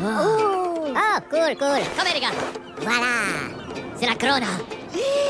Oh, cool, cool. Come here, Voilà. C'est la corona.